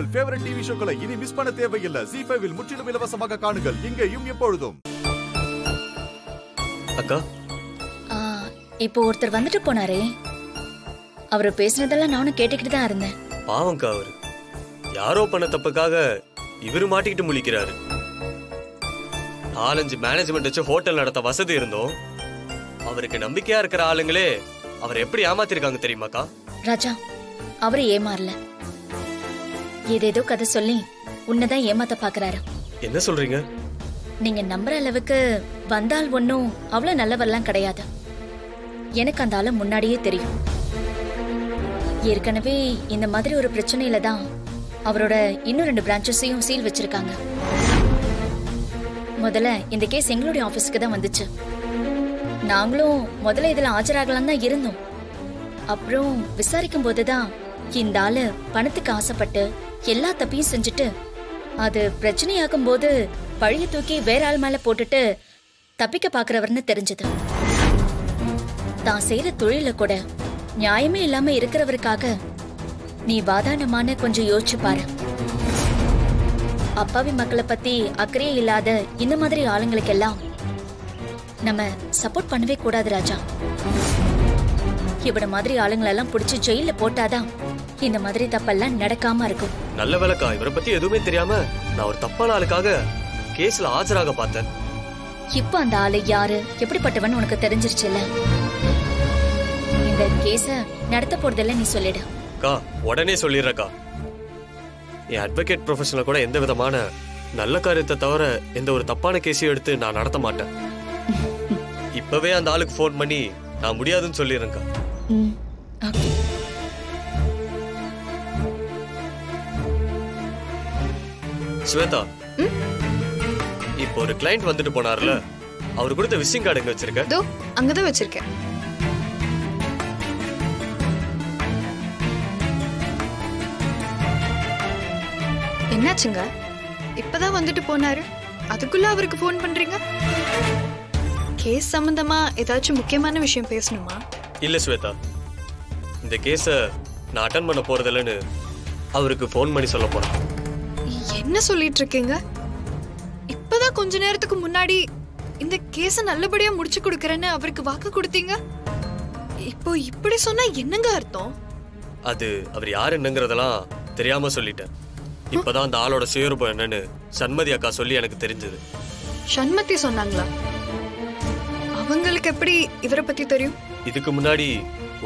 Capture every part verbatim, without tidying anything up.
உங்கள் favourite TV ஷோக்களை இனி miss பண்ண தேவையில்லை. ஜீ ஃபைவ்-ல் முற்றிலும் இலவசமாக காணுங்கள். இங்கேயும் எப்பொழுதும். அக்கா, இப்போ ஒருத்தர் வந்துட்டு போனாரே, அவரு பேசினதெல்லாம் நானும் கேட்டுக்கிட்டு தான் இருந்தேன். பாவம்க்கா, அவரு யாரோ பண்ண தப்புக்காக இவரு மாட்டிக்கிட்டு முழிக்கிறாரு. நாலஞ்சு மேனேஜ்மெண்ட் வச்சு ஹோட்டல் நடத்த வசதி இருந்தோம். அவருக்கு நம்பிக்கையா இருக்கிற ஆளுங்களே அவர் எப்படி ஏமாத்திருக்காங்க தெரியுமாக்கா? ராஜா, அவரு ஏமாறல, ஏதேதோ கதை சொல்லி உன்னதான் ஏமாத்த பாக்குறாரு. என்ன சொல்றீங்க? நீங்க நம்புற அளவுக்கு வந்தால் ஒன்னும் அவ்வளவு நல்லவரெல்லாம் கிடையாது. எனக்கு அந்த ஆளு முன்னாடியே தெரியும். ஏற்கனவே இந்த மாதிரி ஒரு பிரச்சனையில தான் அவரோட இன்னும் ரெண்டு பிரான்ச்சஸையும் சீல் வச்சிருக்காங்க. முதல்ல இந்த கேஸ் எங்களுடைய ஆபீஸ்க்கு தான் வந்துச்சு. நாங்களும் முதல்ல இதுல ஆஜராகலாம் தான் இருந்தோம். அப்புறம் விசாரிக்கும் போதுதான் இந்த ஆளு பணத்துக்கு ஆசைப்பட்டு எல்லா தப்பையும் செஞ்சுட்டு அது பிரச்சனையாகும் போது பழைய தூக்கி வேற ஆள் மேல போட்டுட்டு தப்பிக்க பாக்குறவர்னு தெரிஞ்சது. தான் செய்யற தொழில கூட நியாயமே இல்லாம இருக்கிறவருக்காக நீ வாதானமான கொஞ்சம் யோசிச்சு பாரு. அப்பாவி மக்களை பத்தி அக்கறையே இல்லாத இந்த மாதிரி ஆளுங்களுக்கெல்லாம் நம்ம சப்போர்ட் பண்ணவே கூடாது ராஜா. இவட மாதிரி ஆளுங்களெல்லாம் பிடிச்சி ஜெயில போட்டாதான் இந்த மாதிரி தப்பெல்லாம் நடக்காம இருக்கும். நல்ல வேலைக்கா, இவரை பத்தி எதுவுமே தெரியாம நான் ஒரு தப்பான ஆளுக்காக கேஸ்ல ஆஜராக பார்த்தேன். இப்போ அந்த ஆளு யாரு, எப்படிப்பட்டவன்னு உனக்கு தெரிஞ்சிருச்சுல. இந்த கேஸ நடத்த போறதில்ல நீ சொல்லிடு. கா, உடனே சொல்லிடுறக்கா. என் அட்வொகேட் ப்ரொஃபஷனல கூட எந்த விதமான நல்ல காரியத்தை தவிர எந்த ஒரு தப்பான கேஸையும் எடுத்து நான் நடத்த மாட்டேன். இப்பவே அந்த ஆளுக்கு ஃபோன் பண்ணி நான் முடியாதுன்னு சொல்லிடுறேன்க்கா. ஓகே. ஸ்வேதா, இப்போ ஒரு கிளைண்ட் வந்துட்டு போனார்ல, அவரு கொடுத்த விசிட்டிங் கார்டு எங்க வச்சிருக்கேன்? தோ அங்கதான் வச்சிருக்கேன். என்னாச்சுங்க? இப்பதான் வந்துட்டு போனாரு, அதுக்குள்ள அவருக்கு ஃபோன் பண்றீங்க? கேஸ் சம்பந்தமா ஏதாச்சும் முக்கியமான விஷயம் பேசணுமா? இல்ல ஸ்வேதா, இந்த கேஸ நான் அட்டெண்ட் பண்ண போறதில்லன்னு அவருக்கு ஃபோன் பண்ணி சொல்ல போறேன். என்ன சொல்லிட்டு இருக்கீங்க? இப்பதான் கொஞ்ச நேரத்துக்கு முன்னாடி இந்த கேஸ நல்லபடியா முடிச்சு கொடுக்கறேன்னு அவருக்கு வாக்கு கொடுத்தீங்க. இப்போ இப்படி சொன்னா என்னங்க அர்த்தம்? அது அவர் யார் என்னங்கறதெல்லாம் தெரியாம சொல்லிட்டேன். இப்பதான் அந்த ஆளோட சுயரூபம் என்னன்னு சண்மதி அக்கா சொல்லி எனக்கு தெரிஞ்சது. சண்மதி சொன்னாங்களா? அவங்களுக்கு எப்படி இவரை பத்தி தெரியும்? இதுக்கு முன்னாடி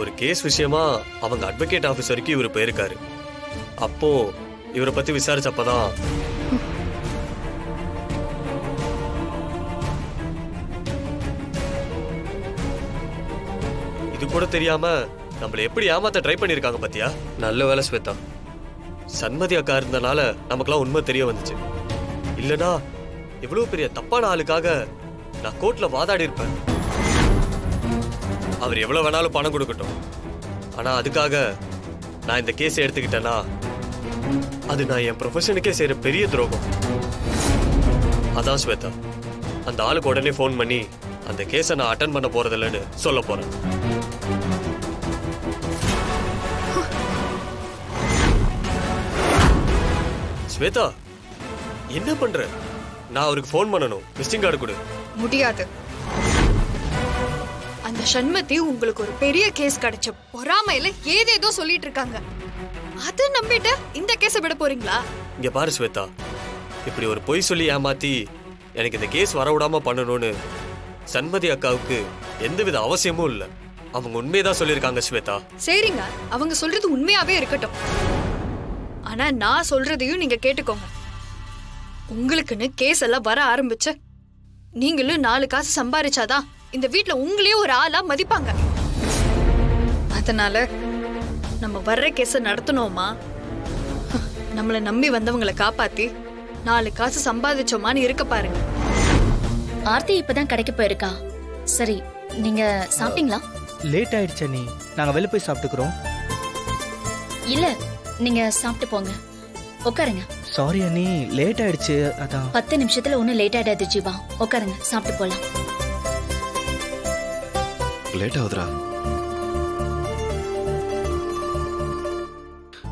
ஒரு கேஸ் விஷயமா அவங்க அட்வொகேட் ஆபீஸ் வரைக்கும் இவர் போயிருக்காரு. அப்போ இவரை பத்தி விசாரிச்சப்பதான் இது கூட தெரியாம நம்மள எப்படி ஏமாத்த ட்ரை பண்ணிருக்காங்க பாத்தியா. நல்ல வேலை ஸ்வேதா, சண்மதி அக்கா இருந்தனால நமக்குலாம் உண்மை தெரிய வந்துச்சு. இல்லனா எவ்வளவு பெரிய தப்பான ஆளுக்காக நான் கோர்ட்ல வாதாடி இருப்பேன். அவர் எவ்வளவு வேணாலும் பணம் கொடுக்கட்டும், ஆனா அதுக்காக நான் இந்த கேஸ் எடுத்துக்கிட்டேன்னா அது நான் என் ப்ரொஃபஷனுக்கே செய்யற பெரிய துரோகம். அதான் ஸ்வேதா, அந்த ஆளுக்கு உடனே ஃபோன் பண்ணி அந்த கேஸை நான் அட்டெண்ட் பண்ண போறதில்லன்னு சொல்ல போறேன். ஸ்வேதா, என்ன பண்ற? நான் அவருக்கு ஃபோன் பண்ணணும். விசிட்டிங் கார்டு கொடு. முடியாது. அந்த சண்மதி உங்களுக்கு ஒரு பெரிய கேஸ் கிடைச்ச பொறாமையில ஏதேதோ சொல்லிட்டு இருக்காங்க. அத நம்பிட்டு இந்த கேஸ விட போறீங்களா? இங்க பாரு ஸ்வேதா, இப்படி ஒரு பொய் சொல்லி ஏமாத்தி எனக்கு இந்த கேஸ் வர விடாம பண்ணணும்னு சண்மதி அக்காவுக்கு எந்தவித அவசியமும் இல்ல. அவங்க உண்மையதான் சொல்லியிருக்காங்க ஸ்வேதா. சரிங்க, அவங்க சொல்றது உண்மையாவே இருக்கட்டும். ஆனா நான் சொல்றதையும் நீங்க கேட்டுக்கோங்க. உங்களுக்குன்னு கேஸ் எல்லாம் வர ஆரம்பிச்சு நீங்களும் நாலு காசு சம்பாரிச்சாதான் இந்த வீட்டுல உங்களே ஒரு ஆளா மதிப்பாங்க. அதனால நம்ம வர்ற கேஸ நடத்தணுமா, நம்மளை நம்பி வந்தவங்களை காப்பாத்தி நாலு காசு சம்பாதிச்சோமான்னு இருக்க பாருங்க. ஆர்த்தி இப்பதான் கடைக்கு போயிருக்கா. சரி, நீங்க சாப்பிட்டீங்களா? லேட் ஆயிடுச்சு, நீ நாங்க வெளில போய் சாப்பிட்டுக்கிறோம். இல்ல, நீங்க சாப்பிட்டு போங்க, உட்காருங்க. சாரி அண்ணி, லேட் ஆயிடுச்சு. அதான் பத்து நிமிஷத்துல ஒண்ணு லேட் ஆயிடாது ஜீவா, உட்காருங்க, சாப்பிட்டு போலாம். லேட் ஆகுதுரா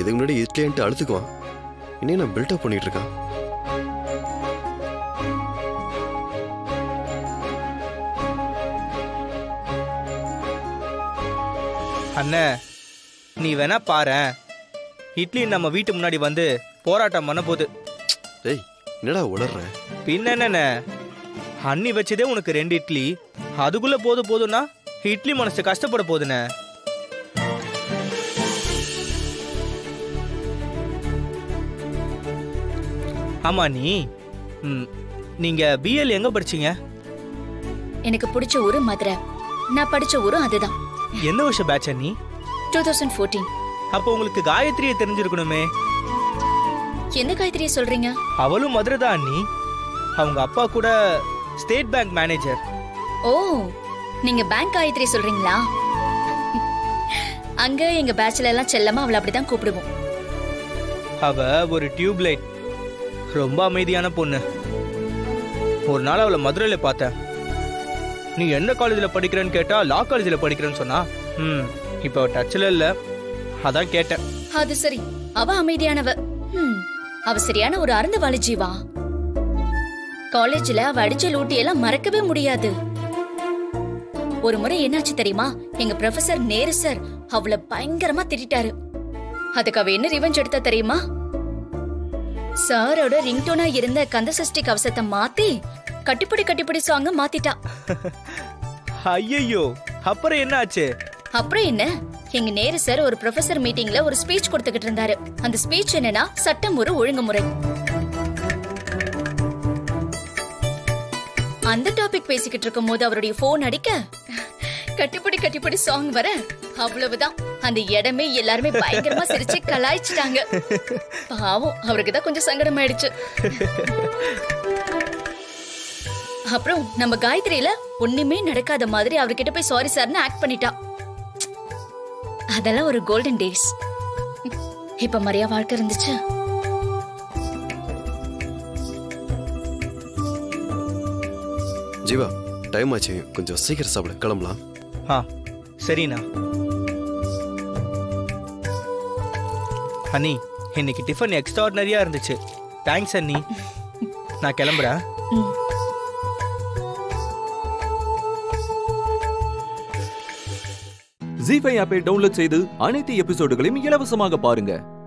இதுக்கு முன்னாடி இட்லின்ட்டு அழுத்துக்குவான். இன்னும் நான் பில்டப் பண்ணிட்டு இருக்கேன். அண்ணா நீ வேணா பாரு, இட்லி நம்ம வீட்டு முன்னாடி வந்து போராட்டம் பண்ண போது. ஏய் என்னடா உளறற? பின்ன என்னண்ணே, அண்ணி வச்சதே உனக்கு ரெண்டு இட்லி, அதுக்குள்ள போது போதும்னா இட்லி மனசு கஷ்டப்பட போதுண்ணே. ஆமா நீ நீங்க பிஎல் எங்க படிச்சீங்க? எனக்கு பிடிச்ச ஊரு மதுரை, நான் படிச்ச ஊரு அதுதான். என்ன வருஷம் பேட்ச் அண்ணி? twenty fourteen. அப்ப உங்களுக்கு காயத்ரியை தெரிஞ்சிருக்கணுமே. என்ன காயத்ரியை சொல்றீங்க? அவளும் மதுரை தான் அண்ணி. அவங்க அப்பா கூட ஸ்டேட் பேங்க் மேனேஜர். ஓ நீங்க பேங்க் காயத்ரி சொல்றீங்களா? அங்க எங்க பேட்ச்ல எல்லாம் செல்லமா அவளை அப்படிதான் கூப்பிடுவோம். அவ ஒரு டியூப்லைட், ரொம்ப அமைதியான பொண்ணு. ஒரு நாள் அவளை மதுரையில பார்த்தேன். நீ என்ன காலேஜில் படிக்கிறேன்னு கேட்டா லா காலேஜில் படிக்கிறேன்னு சொன்னா. ம் இப்போ டச்சில் இல்ல, அதான் கேட்டேன். அது சரி, அவ அமைதியானவ. ம் அவ சரியான ஒரு அருந்தவாளி ஜீவா. காலேஜில் அவ அடிச்ச லூட்டியெல்லாம் மறக்கவே முடியாது. ஒரு முறை என்னாச்சு தெரியுமா, எங்க ப்ரொஃபசர் நேரு சார் அவளை பயங்கரமா திட்டாரு. அதுக்கு அவ என்ன ரிவெஞ்ச் எடுத்தா தெரியுமா? சாரோட ரிங்டோனா இருந்த கந்தசஷ்டி கவசத்தை மாத்தி கட்டிப்படி கட்டிப்படி சாங்க மாத்திட்டா. ஐயோ அப்புறம் என்ன ஆச்சு? அப்புறம் என்ன, எங்க நேரு சார் ஒரு ப்ரொஃபசர் மீட்டிங்ல ஒரு ஸ்பீச் கொடுத்துக்கிட்டு இருந்தாரு. அந்த ஸ்பீச் என்னன்னா சட்டம் ஒரு ஒழுங்குமுறை. அந்த டாபிக் பேசிக்கிட்டு இருக்கும் போது அவருடைய போன் அடிக்க கட்டிப்படி கட்டிப்படி சாங் வர, அவ்வளவுதான். அந்த இடமே எல்லாருமே பயங்கரமா சிரிச்சு கலாய்ச்சிட்டாங்க. பாவம் அவருக்குதான் கொஞ்சம் சங்கடம் ஆயிடுச்சு. அப்புறம் நம்ம காயத்ரியில ஒண்ணுமே நடக்காத மாதிரி அவர்கிட்ட போய் சாரி சார்னு ஆக்ட் பண்ணிட்டா. அதெல்லாம் ஒரு கோல்டன் டேஸ். இப்ப மரியா வாழ்க்கை இருந்துச்சு. ஜீவா டைம் ஆச்சு, கொஞ்சம் சீக்கிரம் சாப்பிட கிளம்பலாம். ஆ சரிண்ணா. அண்ணி இன்னைக்கு டிஃபன் எக்ஸ்ட்ராஆர்டினரியா இருந்துச்சு. தேங்க்ஸ் அண்ணி, நான் கிளம்புறேன். ஜீ ஃபைவ் ஆப்பை டவுன்லோட் செய்து அனைத்து எபிசோடுகளையும் இலவசமாக பாருங்க.